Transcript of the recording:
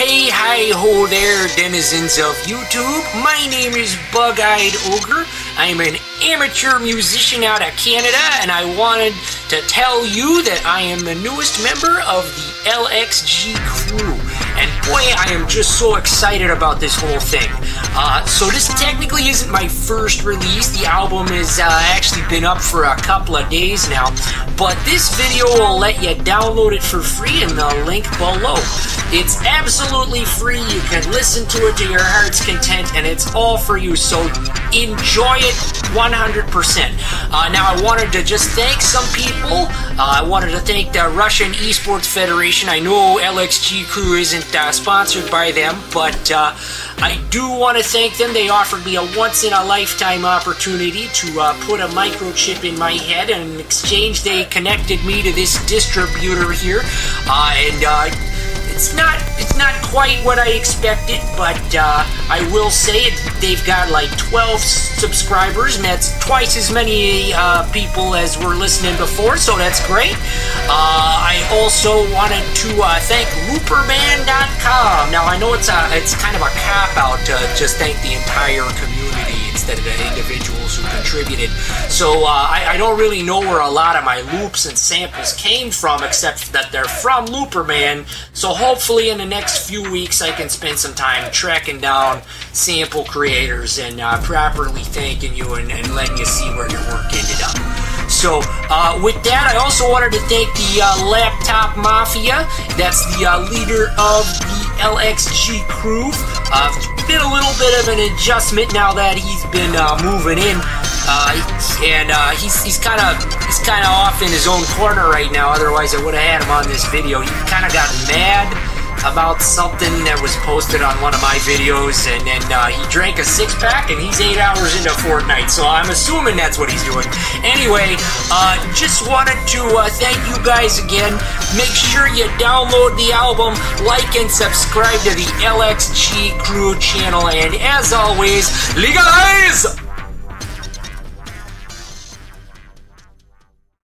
Hey, hi, ho there, denizens of YouTube. My name is Bug-Eyed Ogre. I'm an amateur musician out of Canada, and I wanted to tell you that I am the newest member of the LXG Crew. And boy, I am just so excited about this whole thing. So this technically isn't my first release. The album has actually been up for a couple of days now. But this video will let you download it for free in the link below. It's absolutely free. You can listen to it to your heart's content, and it's all for you. So enjoy it 100%. Now, I wanted to just thank some people. I wanted to thank the Russian Esports Federation. I know LXG Crew isn't sponsored by them, but I do want to thank them. They offered me a once-in-a-lifetime opportunity to put a microchip in my head, and in exchange, they connected me to this distributor here, It's not quite what I expected, but I will say it, they've got like 12 subscribers, and that's twice as many people as were listening before, so that's great. I also wanted to thank LooperMan.com. Now I know it's kind of a cop-out to just thank the entire community instead of the individuals who contributed. So I don't really know where a lot of my loops and samples came from, except that they're from LooperMan. So hopefully in the next few weeks I can spend some time tracking down sample creators and properly thanking you and letting you see where your work ended up. So with that, I also wanted to thank the Laptop Mafia. That's the leader of the LXG Crew. Been a little bit of an adjustment now that he's been moving in, and he's kind of off in his own corner right now. Otherwise, I would have had him on this video. He kind of got mad about something that was posted on one of my videos, and then he drank a six-pack, and he's 8 hours into Fortnite, so I'm assuming that's what he's doing. Anyway, just wanted to thank you guys again. Make sure you download the album, like and subscribe to the LXG Crew channel, and as always, legalize!